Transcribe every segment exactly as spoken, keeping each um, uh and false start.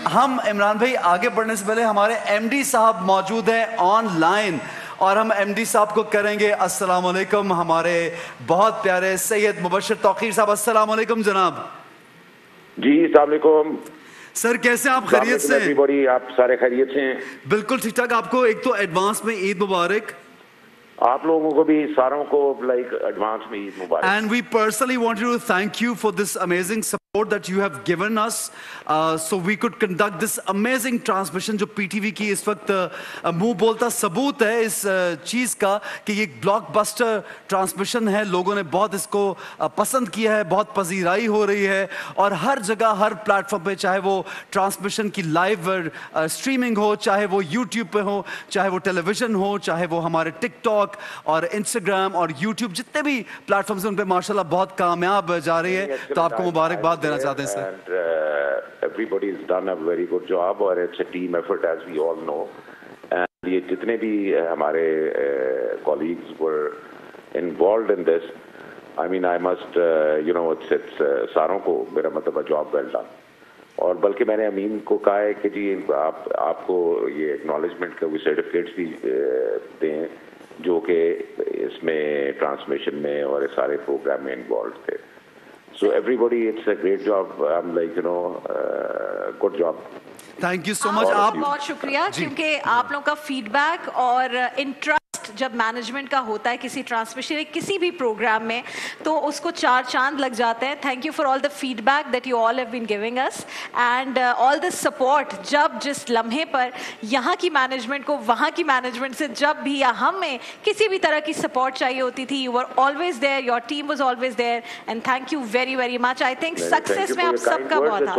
हम इमरान भाई आगे बढ़ने से पहले हमारे एमडी साहब मौजूद हैं ऑनलाइन और हम एमडी साहब को करेंगे अस्सलाम वालेकुम। हमारे बहुत प्यारे सैयद मुबशिर तौकीर साहब, अस्सलाम वालेकुम जनाब। जी अस्सलाम वालेकुम सर, कैसे आप? खैरियत से हैं? बड़ी आप सारे खैरियत से हैं? बिल्कुल ठीक ठाक। आपको एक तो एडवांस में ईद मुबारक, आप लोगों को भी सारों को लाइक एडवांस में ईद मुबारक। And we personally want to thank you for this amazing support that you have given us so we could conduct this amazing transmission जो पीटीवी की इस वक्त uh, मुंह बोलता सबूत है इस uh, चीज़ का कि ये एक ब्लॉकबस्टर ट्रांसमिशन है। लोगों ने बहुत इसको uh, पसंद किया है, बहुत पजीराई हो रही है और हर जगह हर प्लेटफॉर्म पे, चाहे वो ट्रांसमिशन की लाइव स्ट्रीमिंग uh, हो, चाहे वो यूट्यूब पे हो, चाहे वो टेलीविजन हो, चाहे वो हमारे टिकटॉक और इंस्टाग्राम और यूट्यूब जितने भी प्लेटफॉर्म्स उन पे माशाल्लाह बहुत कामयाब जा रही है। तो आपको मुबारकबाद देना चाहते हैं sir. Everybody is done a very good job और it's a team effort as we all know. And ये जितने भी हमारे colleagues were involved in this, I mean I must you know it's it's सारों को मेरा मतलब जॉब वेल डन। और बल्कि मैंने अमीन को कहा है कि जी आप आपको ये एक्नॉलेजमेंट का सर्टिफिकेट्स भी दें जो कि इसमें ट्रांसमिशन में और सारे प्रोग्राम में इन्वॉल्व थे। So everybody it's a great job, I am like you know good job. Thank you so much. आप बहुत शुक्रिया, क्योंकि आप लोगों का फीडबैक और इंटरेस्ट जब मैनेजमेंट का होता है किसी ट्रांसमिशन किसी भी प्रोग्राम में तो उसको चार चांद लग जाते हैं। Thank you for all the feedback that you all have been giving us and all the support. जब जिस लम्हे पर यहाँ की मैनेजमेंट को वहाँ की मैनेजमेंट से जब भी या हमें किसी भी तरह की सपोर्ट चाहिए होती थी, you are always there, your team was always there and thank you very very much. I think success में आप सबका बहुत था।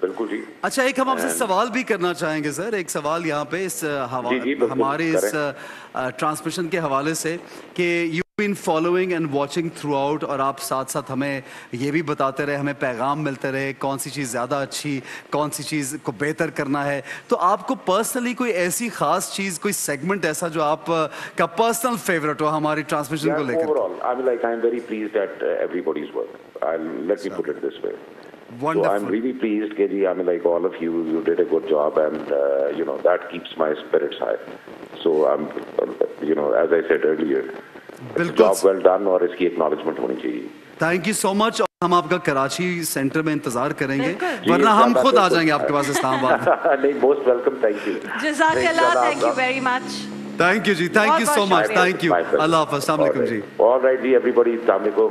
बिल्कुल जी। अच्छा, एक हम आपसे सवाल भी करना चाहेंगे सर, एक सवाल यहाँ पे इस हवा, हमारे इस ट्रांसमिशन के हवाले से कि you been following and watching throughout और आप साथ साथ हमें ये भी बताते रहे, हमें पैगाम मिलते रहे कौन सी चीज़ ज़्यादा अच्छी, कौन सी चीज़ को बेहतर करना है। तो आपको पर्सनली कोई ऐसी खास चीज़, कोई सेगमेंट ऐसा जो आप का पर्सनल फेवरेट हो हमारी ट्रांसमिशन को लेकर? Wonderful. So I'm really pleased, K G. I mean, like all of you, you did a good job, and uh, you know that keeps my spirits high. So I'm, you know, as I said earlier, it's a job well done, और इसकी acknowledgement होनी चाहिए. Thank you so much. हम आपका Karachi centre में इंतजार करेंगे, वरना हम खुद आ जाएंगे आपके पास इस्लामाबाद। नहीं, most welcome. Thank you. जज़ाकल्लाह, thank you very much. Thank you, ji. Thank you so much. Thank you. Allah Hafiz. Assalamualaikum, ji. All right, ji. Everybody, Assalamualaikum.